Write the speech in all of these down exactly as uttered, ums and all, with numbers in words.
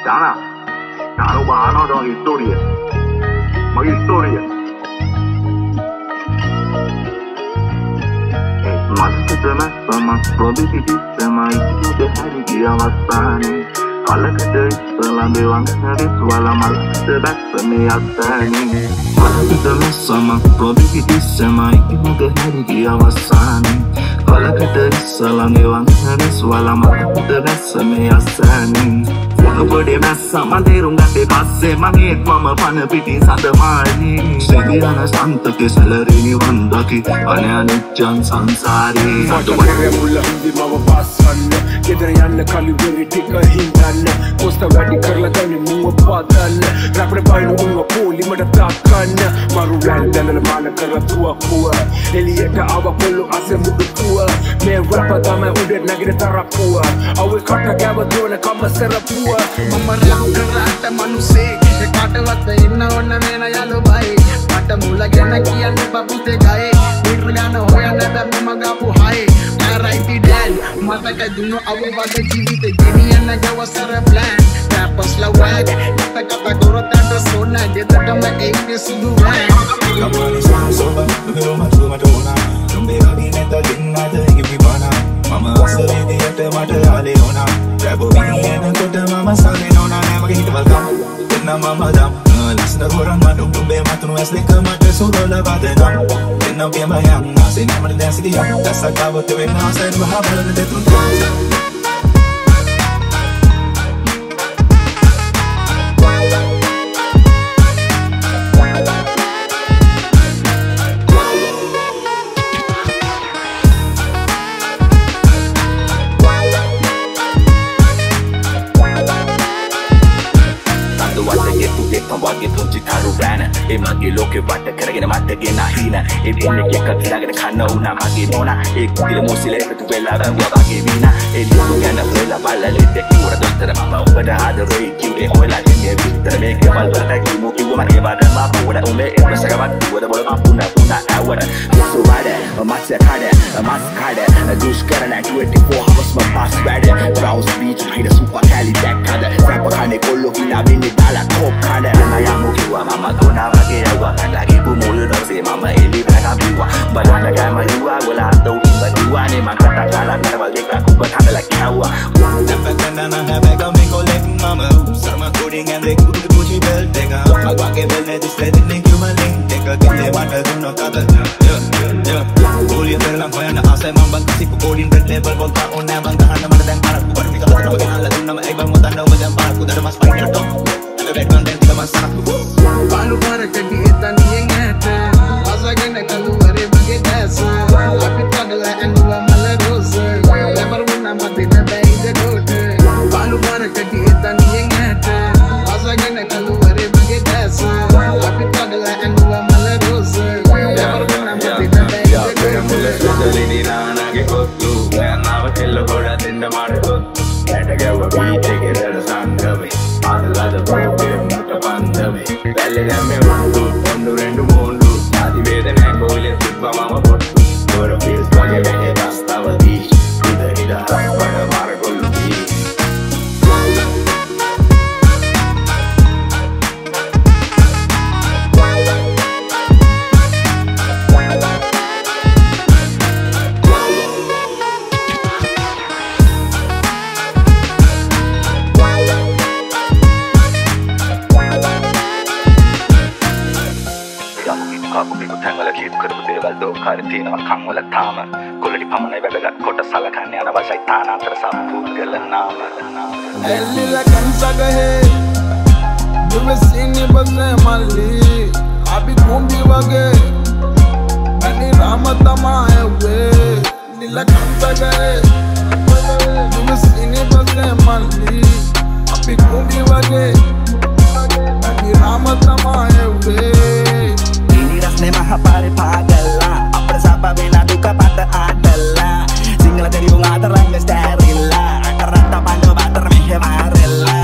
Dana, Daruba ano dong historia, mag historia. Es más que temas, temas probabilidad, temas itu dehari diawasani. Kalau kita selam dewan harus walamal sebab semiatani. Kalau temas, temas probabilidad, temas itu dehari diawasani. Kalau kita selam dewan harus walamal sebab semiatani. Bode messa manderum gatte passe mage mama pana piti sandamani sedirana santake salarini wandaki ane aniccan sansari satware mulla hindi mama passanne gedara yanna kalu veri tika hindanne kosta wedi karala danne mumma padanne rapre bayinu unwa poli mata takanne maru randana mana karatuwa kuwa eliyata awa kollu ase mudu kuwa me rapa dama ude nagire tarapuwa awe katta gawa dona kama serapuwa mama langa rata manuse kise katawata inna onna mena yalu bai mata mula gena kiyanne babute gaye nirgana hoyanna da mama gapu haye righty dad mata ka dunno avavada jeevithe geniyanna javasara plan tapas lawag mata ka dorotanda sona jedata ma ekne sudu vai kamani soba nero matu matona nombe ravi neta jinna de gibana mama asare deyata mata ale ona rabo viyana kota mama sare ona ne mage hitwal gam denna mama dam lasna goran madu dumbe matunu asleka mata surola vadana denna bema yanna senamada dasiliya dasakavata wenna sen mahabala detun e magi loke vata karagena mata gena hina e denne kekka kiragena kanna una magi mona e kudila mosile etu vela rawa magi vina e denne yana vela balla lette kura dostara mama obada adaroi kiure hola denne vitara meke balbara taki mo kiwa mane vada mama oda ume e prasagavat duwada bola kapuna puna awara so vada amatsa kada amaskada dush karana twenty four hours ma pass vada browse beach hida super cali that kada rapakane kollo kila binne dala kop kada na yamu kiwa mama dona Kerawa lagi pemulu dosi mama ini mereka biwa badan agama jiwa gola tau jiwa ni maka tak kalah kalau kita aku kata lagi hawa dapat kandana habega mengolek mama sama coding and the good puji bel tega magwa ke bel ne disedi ne kumaling tega kete mata duno kada boleh terlang bayana asai mambang kasiku coding red label volta ona bang tahan mata dan para ku berpikir kalau kenal lagu nama ai bang mutanda macam para ku dada mas pakai tok ada red content kita masak balu para jadi etan yang ada masa gena kalau are bage dasa api tangala anwa mala roza lemar wona madina bai de gote balu para jadi etan yang ada masa gena kalau are bage dasa api tangala anwa mala roza lemar wona madina bai de gote ya mule jali ni nana ge kottu nana vakello hoda denna maadu eta gawa beete ge rada sangave adala da bro Ellila kansaga he duvasini badne malli abi kumbi wage ani ramatama ewe nilla kansaga he duvasini badne malli abi kumbi wage ani ramatama ewe ini rasne mahapare pagalla aprasaba vena duka pata adalla singala teri unga taranga starilla akarata pando batar marella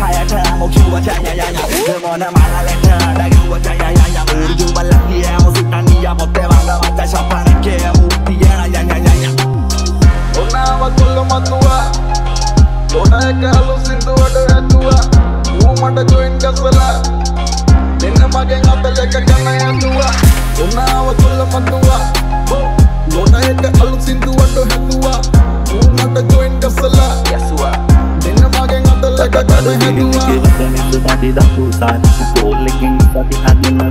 kaya ta mo kiwa ta ya ya ya mona mala leta da kiwa ta ya ya ya urju balati ya mo sitani ya mo te banda bata chapare ke mu ti ya ya ya ya ona wa kollo matua Lodaya kalu sindu adu atua Uu mada join kasala Ninna mage ngapele kakana atua Dona awa kulla matua Lodaya kalu sindu adu atua Uu mada join kasala Ninna mage ngapele kakana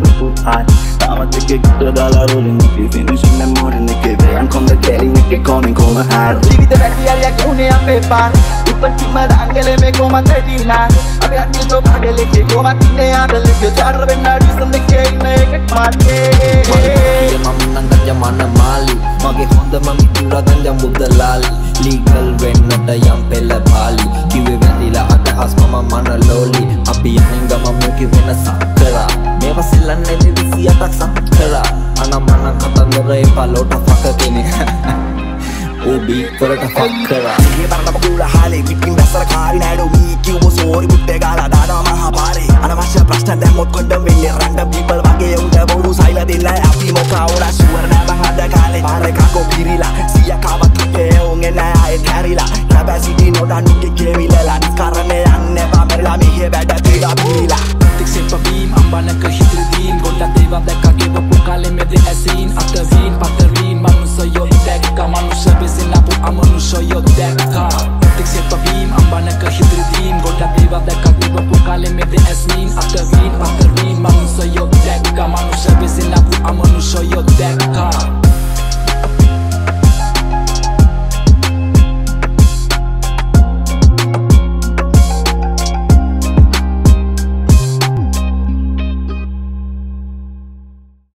atua I'm a ticket to dollar rolling. If you finish in the morning, the kid, I'm come the telling if you calling, call my heart. Leave the battery, I like only a paper. You put him at Angela, make home at thirty nine. I got you to buy the liquor, go back in the other liquor. Charter and I do some decay, make it my day. Mamma, Jamana Mali. Mugget on the mummy, Radan Jambuka Lali. Legal when not a young Pella Pali. Give it Vandila at the house, Mama Mana Loli. I'll be hanging on my milky when a sucker. Meva silan nedi visi atak sakkara ana mana katandara e palota faka kene obi korata fakkara me barana pura hale mittin dasara kari nadu me kiwo sorry mutte gala dana maha pare ana vasha prashna dammot kondam wenne random people wage unda boru saila dilla api moka ola suwarna ban ada kale pare kako pirila siya kawa tutte onge na ay karila capacity no danu ke kevila lan karane anne ba merla mehe bada pila pila Tiksin pabim, ambana ka hitridin Golla deva deka keva pokale medle asin Atavin, patarin, manusa yo dekka Manusha bezinapu amanusha yo dekka Tiksin pabim, ambana ka hitridin Golla deva deka keva pokale medle asin Atavin, patarin, manusa yo dekka Manusha bezinapu amanusha yo dekka